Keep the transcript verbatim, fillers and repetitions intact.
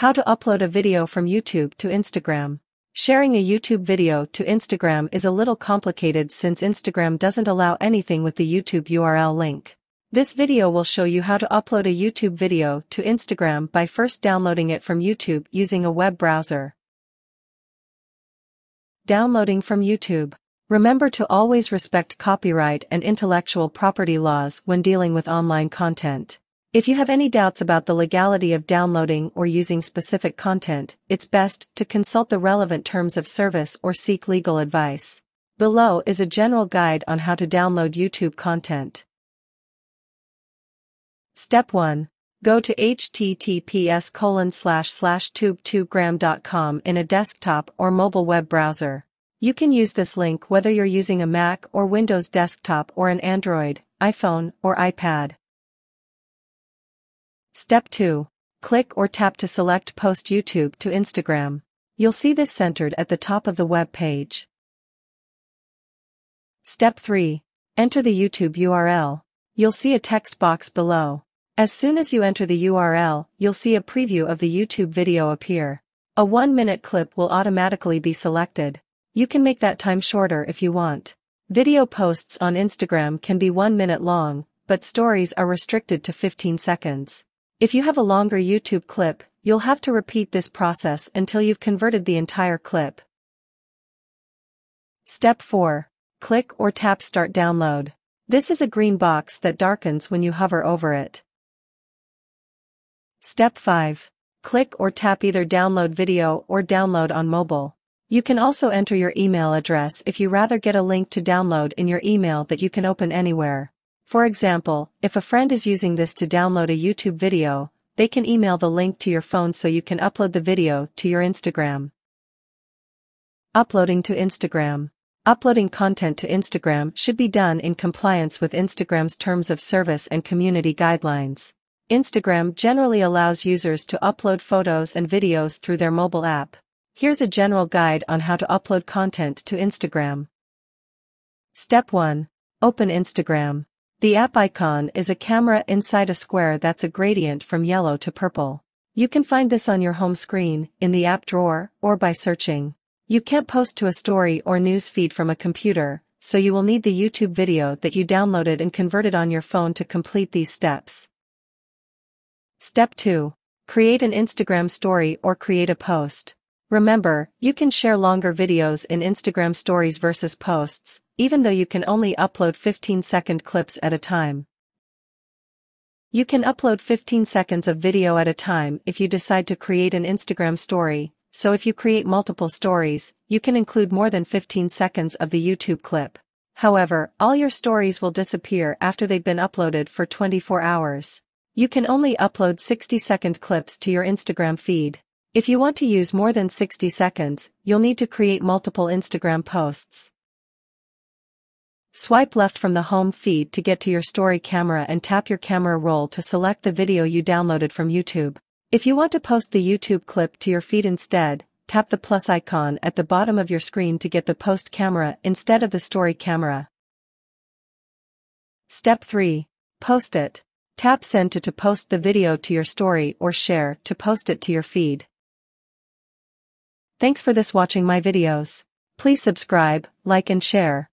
How to upload a video from YouTube to Instagram. Sharing a YouTube video to Instagram is a little complicated since Instagram doesn't allow anything with the YouTube U R L link. This video will show you how to upload a YouTube video to Instagram by first downloading it from YouTube using a web browser. Downloading from YouTube. Remember to always respect copyright and intellectual property laws when dealing with online content. If you have any doubts about the legality of downloading or using specific content, it's best to consult the relevant terms of service or seek legal advice. Below is a general guide on how to download YouTube content. Step one. Go to H T T P S colon slash slash tube two gram dot com in a desktop or mobile web browser. You can use this link whether you're using a Mac or Windows desktop or an Android, iPhone, or iPad. Step two. Click or tap to select Post YouTube to Instagram. You'll see this centered at the top of the web page. Step three. Enter the YouTube U R L. You'll see a text box below. As soon as you enter the U R L, you'll see a preview of the YouTube video appear. A one minute clip will automatically be selected. You can make that time shorter if you want. Video posts on Instagram can be one minute long, but stories are restricted to fifteen seconds. If you have a longer YouTube clip, you'll have to repeat this process until you've converted the entire clip. Step four. Click or tap Start Download. This is a green box that darkens when you hover over it. Step five. Click or tap either Download Video or Download on Mobile. You can also enter your email address if you rather get a link to download in your email that you can open anywhere. For example, if a friend is using this to download a YouTube video, they can email the link to your phone so you can upload the video to your Instagram. Uploading to Instagram. Uploading content to Instagram should be done in compliance with Instagram's terms of service and community guidelines. Instagram generally allows users to upload photos and videos through their mobile app. Here's a general guide on how to upload content to Instagram. Step one. Open Instagram. The app icon is a camera inside a square that's a gradient from yellow to purple. You can find this on your home screen, in the app drawer, or by searching. You can't post to a story or news feed from a computer, so you will need the YouTube video that you downloaded and converted on your phone to complete these steps. Step two. Create an Instagram story or create a post. Remember, you can share longer videos in Instagram stories versus posts, even though you can only upload fifteen second clips at a time. You can upload fifteen seconds of video at a time if you decide to create an Instagram story, so if you create multiple stories, you can include more than fifteen seconds of the YouTube clip. However, all your stories will disappear after they've been uploaded for twenty-four hours. You can only upload sixty second clips to your Instagram feed. If you want to use more than sixty seconds, you'll need to create multiple Instagram posts. Swipe left from the home feed to get to your story camera and tap your camera roll to select the video you downloaded from YouTube. If you want to post the YouTube clip to your feed instead, tap the plus icon at the bottom of your screen to get the post camera instead of the story camera. Step three. Post it. Tap Send to to post the video to your story or Share to post it to your feed. Thanks for this watching my videos. Please subscribe, like and share.